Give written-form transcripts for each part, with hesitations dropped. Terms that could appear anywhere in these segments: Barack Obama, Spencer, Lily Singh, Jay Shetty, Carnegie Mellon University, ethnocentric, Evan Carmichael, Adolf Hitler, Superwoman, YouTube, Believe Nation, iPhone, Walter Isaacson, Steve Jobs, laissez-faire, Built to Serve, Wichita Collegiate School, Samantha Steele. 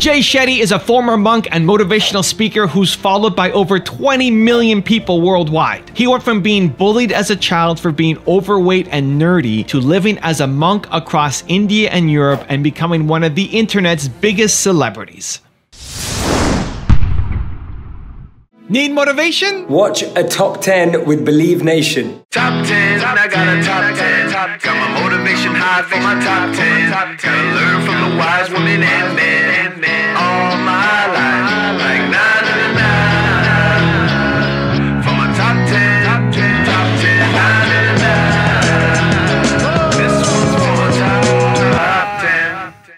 Jay Shetty is a former monk and motivational speaker who's followed by over 20 million people worldwide. He went from being bullied as a child for being overweight and nerdy to living as a monk across India and Europe and becoming one of the internet's biggest celebrities. Need motivation? Watch a top 10 with Believe Nation. Top 10, I got a top 10. Got my motivation high for my top 10. Gotta learn from the wise women and men. All my life, like na-na-na-na. For my top 10, na-na-na. This one's for my top 10.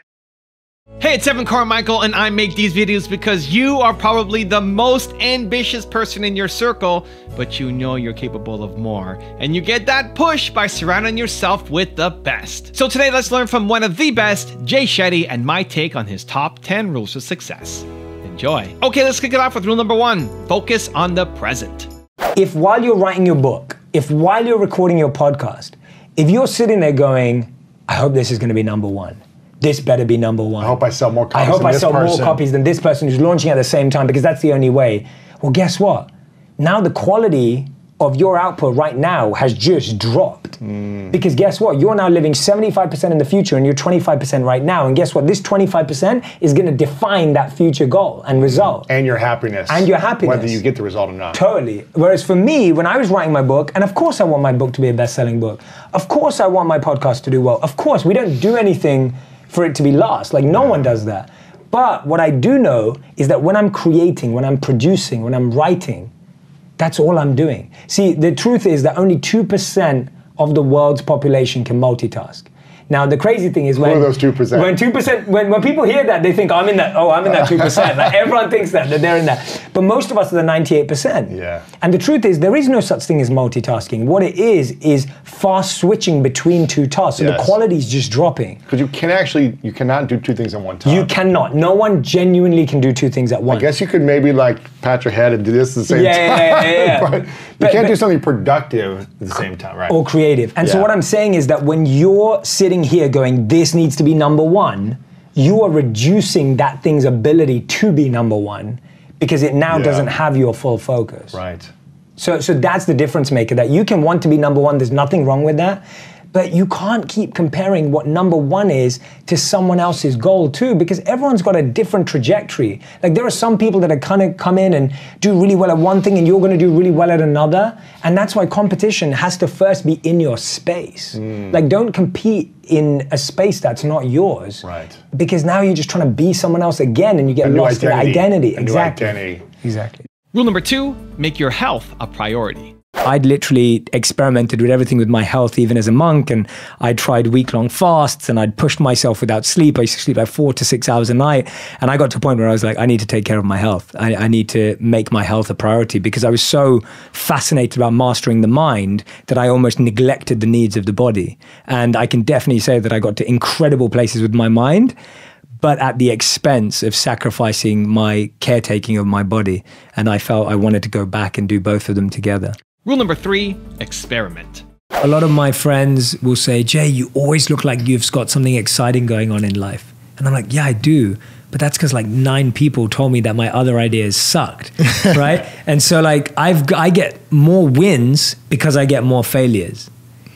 Hey, it's Evan Carmichael, and I make these videos because you are probably the most ambitious person in your circle, but you know you're capable of more. And you get that push by surrounding yourself with the best. So today, let's learn from one of the best, Jay Shetty, and my take on his top 10 rules for success. Enjoy. Okay, let's kick it off with rule number 1, focus on the present. If while you're writing your book, if while you're recording your podcast, if you're sitting there going, I hope this is gonna be number 1. This better be number 1. I hope I sell more copies than this person. I hope I sell more copies than this person who's launching at the same time, because that's the only way. Well, guess what? Now the quality of your output right now has just dropped. Because guess what? You're now living 75% in the future and you're 25% right now. And guess what? This 25% is going to define that future goal and result. And your happiness. And your happiness. Whether you get the result or not. Totally. Whereas for me, when I was writing my book, and of course I want my book to be a best-selling book. Of course I want my podcast to do well. Of course, we don't do anything for it to be last. Like, no one does that. But what I do know is that when I'm creating, when I'm producing, when I'm writing, that's all I'm doing. See, the truth is that only 2% of the world's population can multitask. Now, the crazy thing is when those 2%? When 2%, when people hear that, they think, oh, I'm in that, oh, I'm in that 2%. Like, everyone thinks that they're in that. But most of us are the 98%. Yeah. And the truth is there is no such thing as multitasking. What it is fast switching between two tasks. So the quality is just dropping. Because you can actually, you cannot do two things at one time. You cannot. No one genuinely can do two things at once. I guess you could maybe like pat your head and do this at the same time. Yeah. But you can't do something productive at the same time, right? Or creative. And so what I'm saying is that when you're sitting here going, this needs to be number 1, you are reducing that thing's ability to be number 1 because it now doesn't have your full focus. Right. So that's the difference maker, that you can want to be number 1, there's nothing wrong with that, but you can't keep comparing what number 1 is to someone else's goal too, because everyone's got a different trajectory. Like, there are some people that are kind of come in and do really well at one thing and you're gonna do really well at another, and that's why competition has to first be in your space. Like, don't compete in a space that's not yours. Right. Because now you're just trying to be someone else again and you get lost in the identity. Exactly. Rule number 2, make your health a priority. I'd literally experimented with everything with my health, even as a monk, and I tried week-long fasts, and I'd pushed myself without sleep. I used to sleep like 4 to 6 hours a night, and I got to a point where I was like, I need to take care of my health. I need to make my health a priority, because I was so fascinated about mastering the mind that I almost neglected the needs of the body. And I can definitely say that I got to incredible places with my mind, but at the expense of sacrificing my caretaking of my body. And I felt I wanted to go back and do both of them together. Rule number 3, experiment. A lot of my friends will say, Jay, you always look like you've got something exciting going on in life. And I'm like, yeah, I do. But that's because like 9 people told me that my other ideas sucked, right? And so like, I get more wins because I get more failures.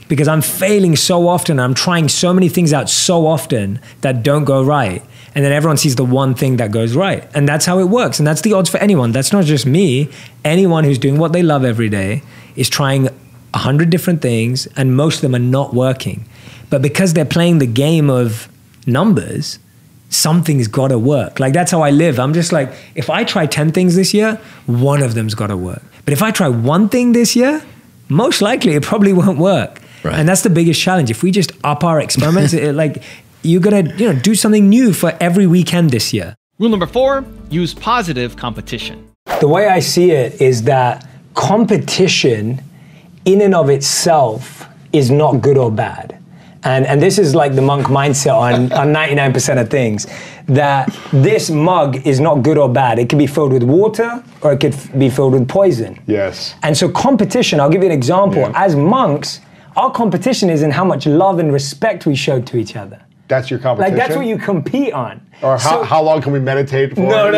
Because I'm failing so often, I'm trying so many things out so often that don't go right. And then everyone sees the one thing that goes right. And that's how it works. And that's the odds for anyone. That's not just me. Anyone who's doing what they love every day is trying 100 different things, and most of them are not working. But because they're playing the game of numbers, something's got to work. Like, that's how I live. I'm just like, if I try 10 things this year, one of them's got to work. But if I try one thing this year, most likely it probably won't work. Right. And that's the biggest challenge. If we just up our experiments, like, you're gonna, you know, do something new for every weekend this year. Rule number 4, use positive competition. The way I see it is that competition in and of itself is not good or bad. And this is like the monk mindset on 99% of things, that this mug is not good or bad. It could be filled with water or it could be filled with poison. Yes. And so competition, I'll give you an example. Yeah. As monks, our competition is in how much love and respect we show to each other. That's your competition. Like, that's what you compete on. Or how long can we meditate for? No.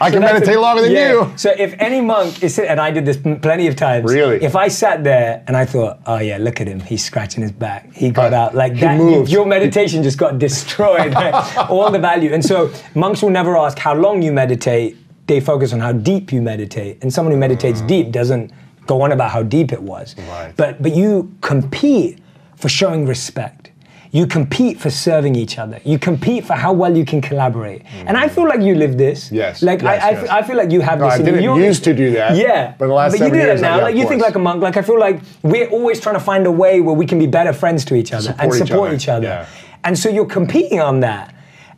I can meditate longer than you. So if any monk is sitting, and I did this plenty of times. Really? If I sat there and I thought, oh yeah, look at him. He's scratching his back. He got out like that. Your meditation just got destroyed. Right? All the value. And so monks will never ask how long you meditate. They focus on how deep you meditate. And someone who meditates deep doesn't go on about how deep it was. Right. But you compete for showing respect. You compete for serving each other. You compete for how well you can collaborate. And I feel like you live this. Yes. Like I feel like you have this. I didn't used to do that. Yeah. But the last 7 years, you do that now. Like you think like a monk. Like I feel like we're always trying to find a way where we can be better friends to each other and support each other. Yeah. And so you're competing on that.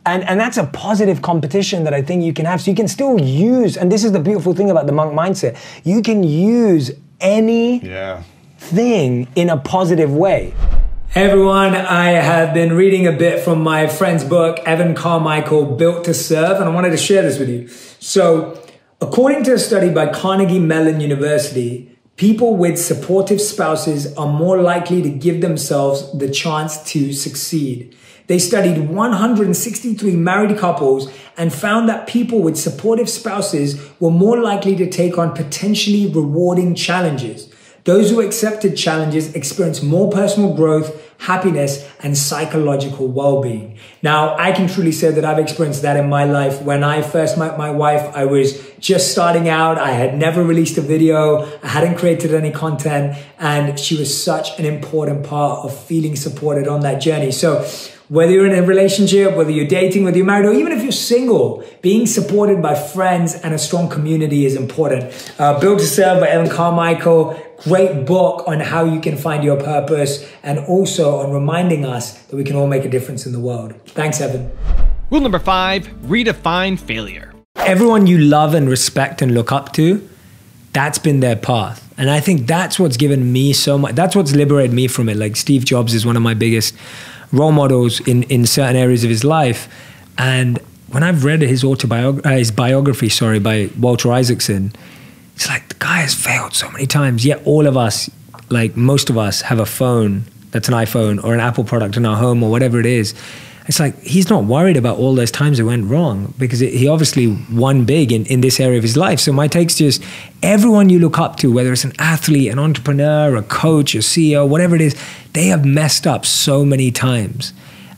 And that's a positive competition that I think you can have. So you can still use, and this is the beautiful thing about the monk mindset, you can use any thing in a positive way. Hey everyone, I have been reading a bit from my friend's book, Evan Carmichael, Built to Serve, and I wanted to share this with you. So, according to a study by Carnegie Mellon University, people with supportive spouses are more likely to give themselves the chance to succeed. They studied 163 married couples and found that people with supportive spouses were more likely to take on potentially rewarding challenges. Those who accepted challenges experienced more personal growth, happiness, and psychological well-being. Now, I can truly say that I've experienced that in my life. When I first met my wife, I was just starting out. I had never released a video. I hadn't created any content. And she was such an important part of feeling supported on that journey. So, whether you're in a relationship, whether you're dating, whether you're married, or even if you're single, being supported by friends and a strong community is important. Built to Serve by Evan Carmichael, great book on how you can find your purpose and also on reminding us that we can all make a difference in the world. Thanks, Evan. Rule number 5, redefine failure. Everyone you love and respect and look up to, that's been their path. And I think that's what's given me so much, that's what's liberated me from it. Like Steve Jobs is one of my biggest role models in certain areas of his life. And when I've read his biography, sorry, by Walter Isaacson, it's like the guy has failed so many times, yet all of us, like most of us, have a phone that's an iPhone or an Apple product in our home or whatever it is. It's like he's not worried about all those times it went wrong because he obviously won big in this area of his life. So my take's just everyone you look up to, whether it's an athlete, an entrepreneur, a coach, a CEO, whatever it is, they have messed up so many times.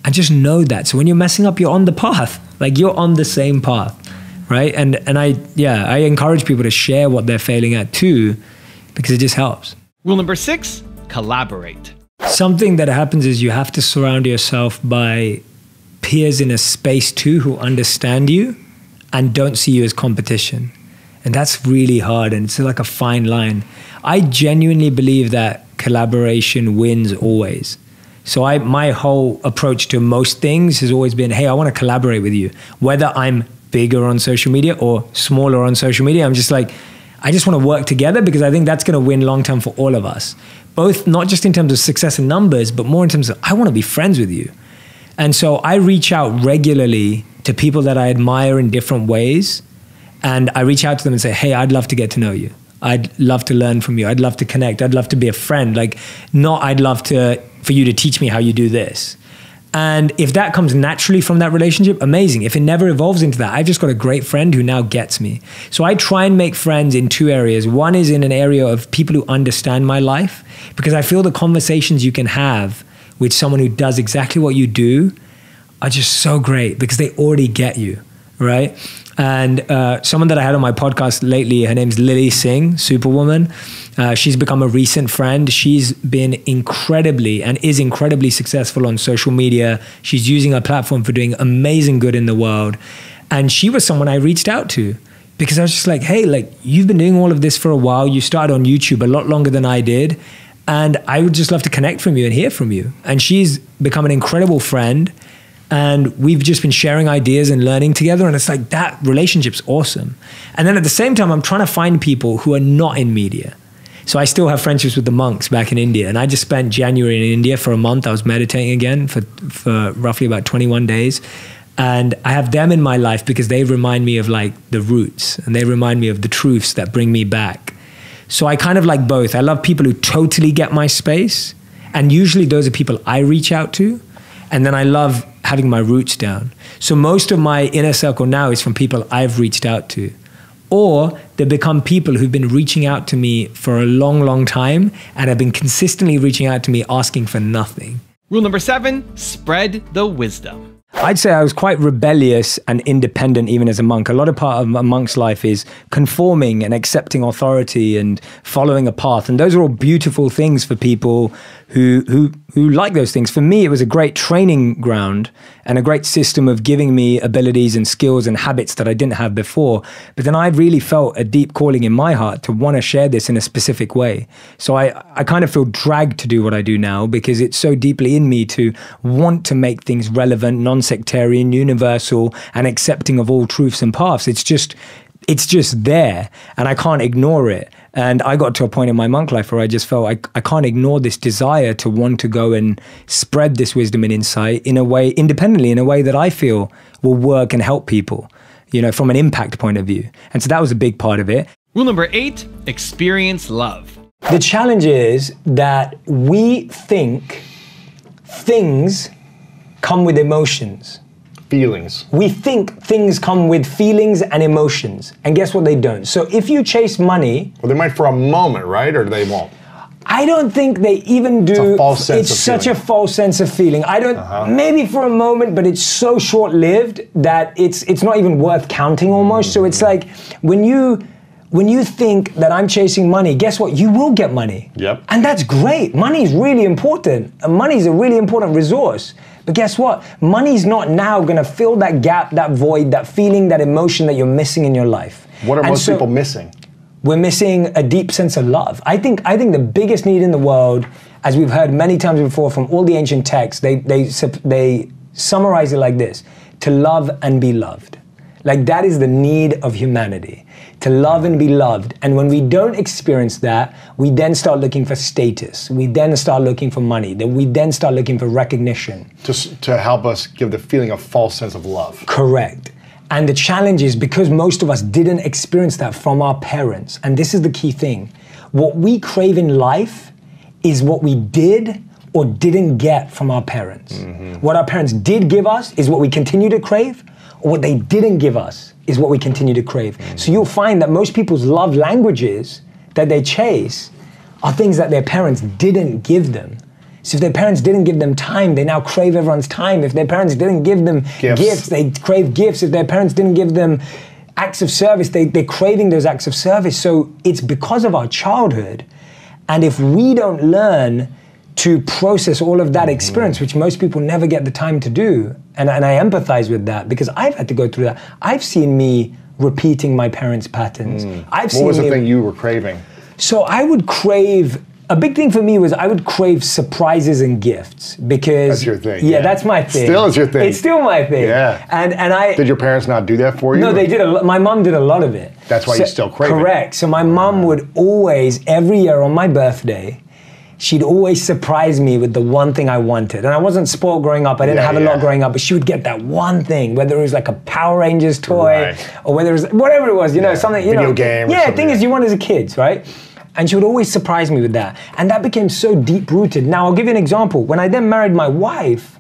And just know that. So when you're messing up, you're on the path. Like you're on the same path, right? And I encourage people to share what they're failing at too because it just helps. Rule number 6, collaborate. Something that happens is you have to surround yourself by peers in a space too who understand you and don't see you as competition. And that's really hard and it's like a fine line. I genuinely believe that collaboration wins always. So my whole approach to most things has always been, hey, I want to collaborate with you. Whether I'm bigger on social media or smaller on social media, I'm just like, I just want to work together because I think that's going to win long term for all of us. Both not just in terms of success and numbers, but more in terms of I want to be friends with you. And so I reach out regularly to people that I admire in different ways. And I reach out to them and say, hey, I'd love to get to know you. I'd love to learn from you. I'd love to connect. I'd love to be a friend. Like, not I'd love to for you to teach me how you do this. And if that comes naturally from that relationship, amazing. If it never evolves into that, I've just got a great friend who now gets me. So I try and make friends in 2 areas. One is in an area of people who understand my life, because I feel the conversations you can have with someone who does exactly what you do are just so great because they already get you, right? And someone that I had on my podcast lately, her name's Lily Singh, Superwoman. She's become a recent friend. She's been incredibly and is incredibly successful on social media. She's using her platform for doing amazing good in the world. And she was someone I reached out to because I was just like, hey, like you've been doing all of this for a while. You started on YouTube a lot longer than I did. And I would just love to connect from you and hear from you. And she's become an incredible friend. And we've just been sharing ideas and learning together. And it's like that relationship's awesome. And then at the same time, I'm trying to find people who are not in media. So I still have friendships with the monks back in India. And I just spent January in India for a month. I was meditating again for roughly about 21 days. And I have them in my life because they remind me of like the roots. And they remind me of the truths that bring me back. So I kind of like both. I love people who totally get my space. And usually those are people I reach out to. And then I love having my roots down. So most of my inner circle now is from people I've reached out to, or they become people who've been reaching out to me for a long, long time and have been consistently reaching out to me asking for nothing. Rule number 7, spread the wisdom. I'd say I was quite rebellious and independent even as a monk. A lot of part of a monk's life is conforming and accepting authority and following a path. And those are all beautiful things for people who like those things. For me, it was a great training ground and a great system of giving me abilities and skills and habits that I didn't have before. But then I really felt a deep calling in my heart to want to share this in a specific way. So I kind of feel dragged to do what I do now because it's so deeply in me to want to make things relevant, non-sectarian, universal, and accepting of all truths and paths. It's just there, and I can't ignore it. And I got to a point in my monk life where I just felt I can't ignore this desire to want to go and spread this wisdom and insight in a way, independently, in a way that I feel will work and help people, you know, from an impact point of view. And so that was a big part of it. Rule number 8, experience love. The challenge is that we think things come with emotions. Feelings. We think things come with feelings and emotions, and guess what, they don't. So if you chase money... Well, they might for a moment, right? Or they won't? I don't think they even do. It's a false sense of feeling. It's such a false sense of feeling. I don't, maybe for a moment, but it's so short-lived that it's not even worth counting almost. So it's like, when you think that I'm chasing money, guess what? You will get money. Yep. And that's great. Money's really important. And money's a really important resource. But guess what? Money's not now gonna fill that gap, that void, that feeling, that emotion that you're missing in your life. What are most people missing? We're missing a deep sense of love. I think the biggest need in the world, as we've heard many times before from all the ancient texts, they summarize it like this: to love and be loved. Like, that is the need of humanity. To love and be loved. And when we don't experience that, we then start looking for status. We then start looking for money. We then start looking for recognition. Just to help us give the feeling of false sense of love. Correct. And the challenge is because most of us didn't experience that from our parents. And this is the key thing. What we crave in life is what we did or didn't get from our parents. What our parents did give us is what we continue to crave. What they didn't give us is what we continue to crave. So you'll find that most people's love languages that they chase are things that their parents didn't give them. So if their parents didn't give them time, they now crave everyone's time. If their parents didn't give them gifts, they crave gifts. If their parents didn't give them acts of service, they're craving those acts of service. So it's because of our childhood. And if we don't learn to process all of that experience, which most people never get the time to do. And I empathize with that because I've had to go through that. I've seen me repeating my parents' patterns. What was the thing you were craving? So I would crave, a big thing for me was I would crave surprises and gifts because— That's your thing. Yeah, that's my thing. Still is your thing. It's still my thing. Yeah. And I— Did your parents not do that for you? No, they did, my mom did a lot of it. That's why you still crave it. Correct, so my mom would always, every year on my birthday, she'd always surprise me with the one thing I wanted. And I wasn't spoiled growing up. I didn't have a lot growing up, but she would get that one thing, whether it was like a Power Rangers toy or whether it was, whatever it was, you know, something, you know. Video game. Yeah, thing is you want as a kid, right? And she would always surprise me with that. And that became so deep rooted. Now, I'll give you an example. When I then married my wife,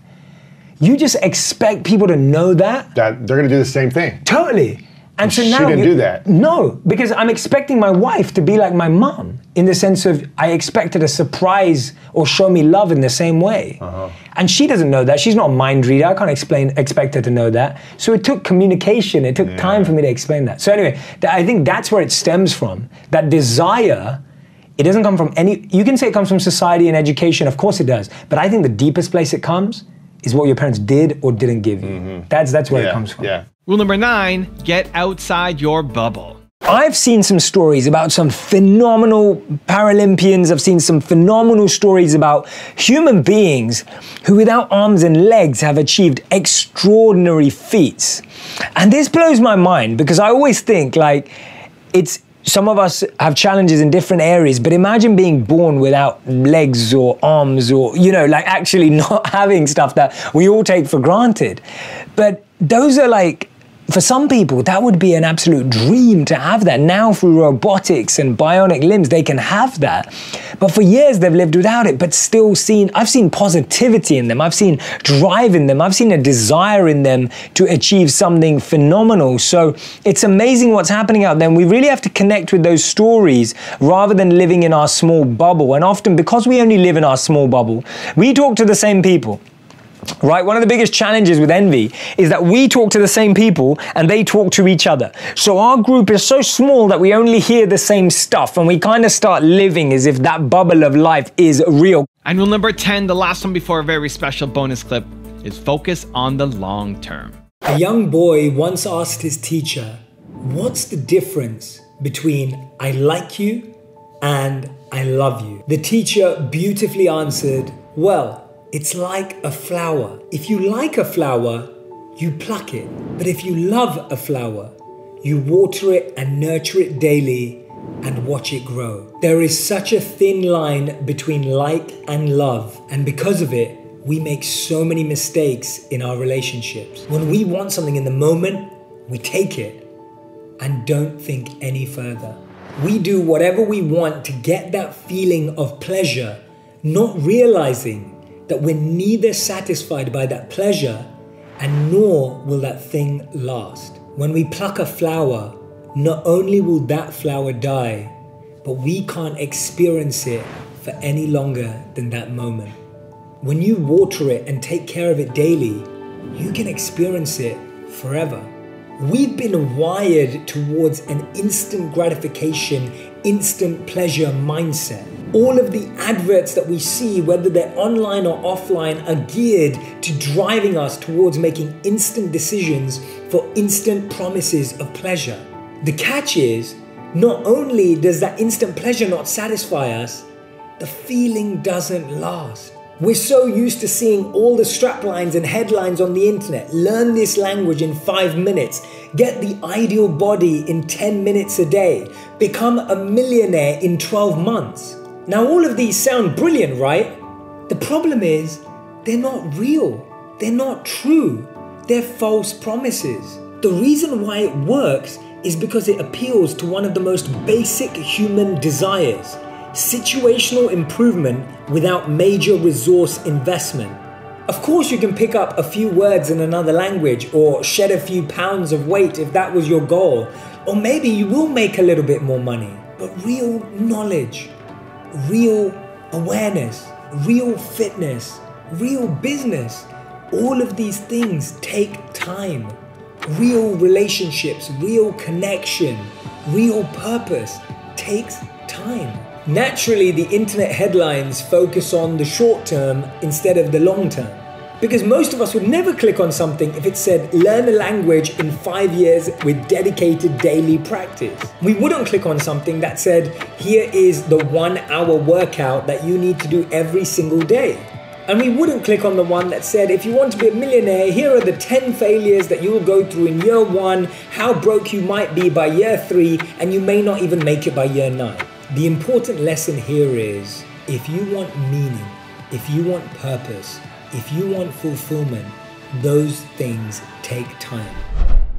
you just expect people to know that. That they're gonna do the same thing. Totally. And so now she didn't do that. No, because I'm expecting my wife to be like my mom in the sense of I expected a surprise or show me love in the same way. And she doesn't know that. She's not a mind reader. I can't expect her to know that. So it took communication. It took time for me to explain that. So anyway, I think that's where it stems from. That desire, it doesn't come from any, you can say it comes from society and education. Of course it does. But I think the deepest place it comes is what your parents did or didn't give you. That's where it comes from. Rule number 9, get outside your bubble. I've seen some stories about some phenomenal Paralympians. I've seen some phenomenal stories about human beings who without arms and legs have achieved extraordinary feats. And this blows my mind because I always think like it's, some of us have challenges in different areas, but imagine being born without legs or arms or, you know, like actually not having stuff that we all take for granted. But those are like, For some people, that would be an absolute dream to have that. Now through robotics and bionic limbs, they can have that. But for years, they've lived without it, but still I've seen positivity in them. I've seen drive in them. I've seen a desire in them to achieve something phenomenal. So it's amazing what's happening out there. And we really have to connect with those stories rather than living in our small bubble. And often because we only live in our small bubble, we talk to the same people. Right, one of the biggest challenges with envy is that we talk to the same people and they talk to each other. So our group is so small that we only hear the same stuff and we kind of start living as if that bubble of life is real. And rule number 10, the last one before a very special bonus clip, is focus on the long term. A young boy once asked his teacher, "What's the difference between I like you and I love you?" The teacher beautifully answered, "Well, it's like a flower. If you like a flower, you pluck it. But if you love a flower, you water it and nurture it daily and watch it grow." There is such a thin line between like and love, and because of it, we make so many mistakes in our relationships. When we want something in the moment, we take it and don't think any further. We do whatever we want to get that feeling of pleasure, not realizing that we're neither satisfied by that pleasure and nor will that thing last. When we pluck a flower, not only will that flower die, but we can't experience it for any longer than that moment. When you water it and take care of it daily, you can experience it forever. We've been wired towards an instant gratification, instant pleasure mindset. All of the adverts that we see, whether they're online or offline, are geared to driving us towards making instant decisions for instant promises of pleasure. The catch is, not only does that instant pleasure not satisfy us, the feeling doesn't last. We're so used to seeing all the straplines and headlines on the internet. Learn this language in 5 minutes. Get the ideal body in 10 minutes a day. Become a millionaire in 12 months. Now, all of these sound brilliant, right? The problem is, they're not real. They're not true. They're false promises. The reason why it works is because it appeals to one of the most basic human desires: situational improvement without major resource investment. Of course, you can pick up a few words in another language or shed a few pounds of weight if that was your goal. Or maybe you will make a little bit more money. But real knowledge, real awareness, real fitness, real business, all of these things take time. Real relationships, real connection, real purpose takes time. Naturally, the internet headlines focus on the short term instead of the long term, because most of us would never click on something if it said, "Learn a language in 5 years with dedicated daily practice." We wouldn't click on something that said, "Here is the 1 hour workout that you need to do every single day." And we wouldn't click on the one that said, "If you want to be a millionaire, here are the 10 failures that you will go through in year 1, how broke you might be by year 3, and you may not even make it by year 9. The important lesson here is, if you want meaning, if you want purpose, if you want fulfillment, those things take time.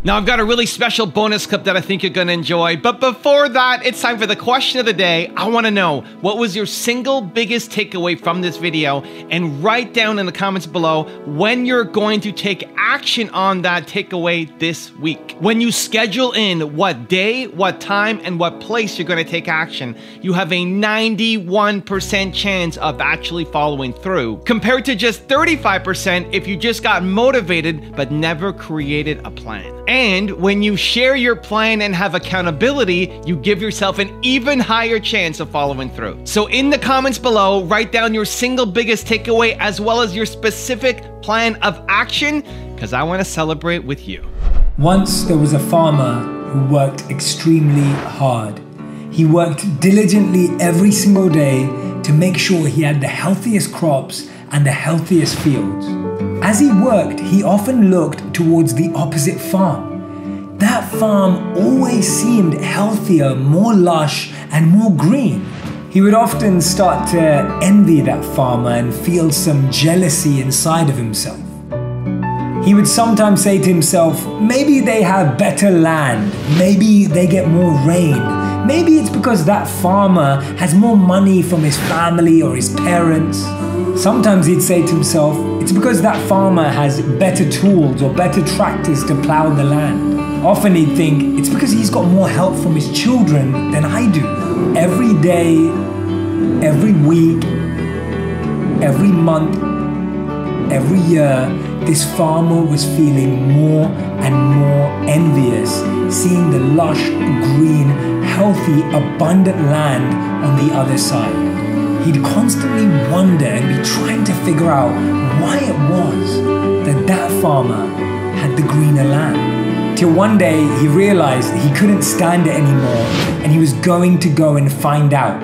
Now, I've got a really special bonus clip that I think you're gonna enjoy. But before that, it's time for the question of the day. I wanna know, what was your single biggest takeaway from this video? And write down in the comments below when you're going to take action on that takeaway this week. When you schedule in what day, what time, and what place you're gonna take action, you have a 91% chance of actually following through, compared to just 35% if you just got motivated but never created a plan. And when you share your plan and have accountability, you give yourself an even higher chance of following through. So in the comments below, write down your single biggest takeaway as well as your specific plan of action, because I want to celebrate with you. Once there was a farmer who worked extremely hard. He worked diligently every single day to make sure he had the healthiest crops and the healthiest fields. As he worked, he often looked towards the opposite farm. That farm always seemed healthier, more lush, and more green. He would often start to envy that farmer and feel some jealousy inside of himself. He would sometimes say to himself, maybe they have better land, maybe they get more rain, maybe it's because that farmer has more money from his family or his parents. Sometimes he'd say to himself, it's because that farmer has better tools or better tractors to plow the land. Often he'd think, it's because he's got more help from his children than I do. Every day, every week, every month, every year, this farmer was feeling more and more envious, seeing the lush, green, healthy, abundant land on the other side. He'd constantly wonder and be trying to figure out why it was that that farmer had the greener land. Till one day he realized he couldn't stand it anymore and he was going to go and find out.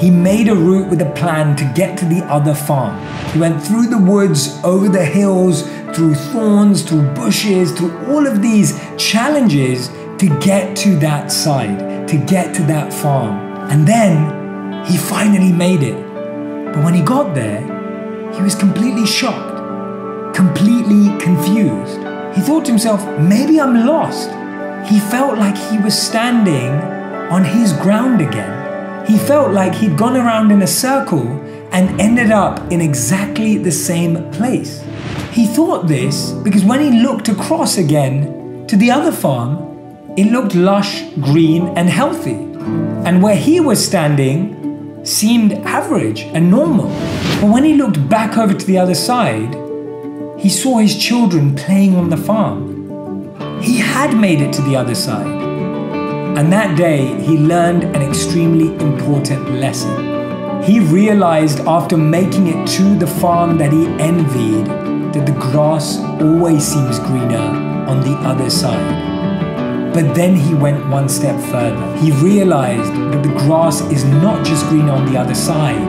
He made a route with a plan to get to the other farm. He went through the woods, over the hills, through thorns, through bushes, through all of these challenges to get to that side, to get to that farm. And then he finally made it. But when he got there, he was completely shocked, completely confused. He thought to himself, maybe I'm lost. He felt like he was standing on his ground again. He felt like he'd gone around in a circle and ended up in exactly the same place. He thought this because when he looked across again to the other farm, it looked lush, green, and healthy. And where he was standing seemed average and normal. But when he looked back over to the other side, he saw his children playing on the farm. He had made it to the other side. And that day, he learned an extremely important lesson. He realized after making it to the farm that he envied, that the grass always seems greener on the other side. But then he went one step further. He realized that the grass is not just greener on the other side,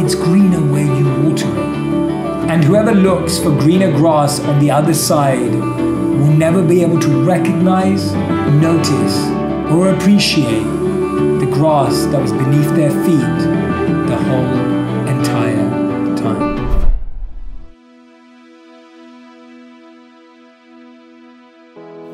it's greener where you water it. And whoever looks for greener grass on the other side will never be able to recognize, notice, or appreciate the grass that was beneath their feet the whole entire time.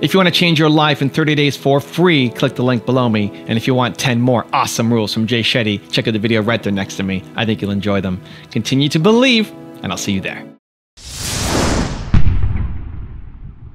If you want to change your life in 30 days for free, click the link below me. And if you want 10 more awesome rules from Jay Shetty, check out the video right there next to me. I think you'll enjoy them. Continue to believe, and I'll see you there.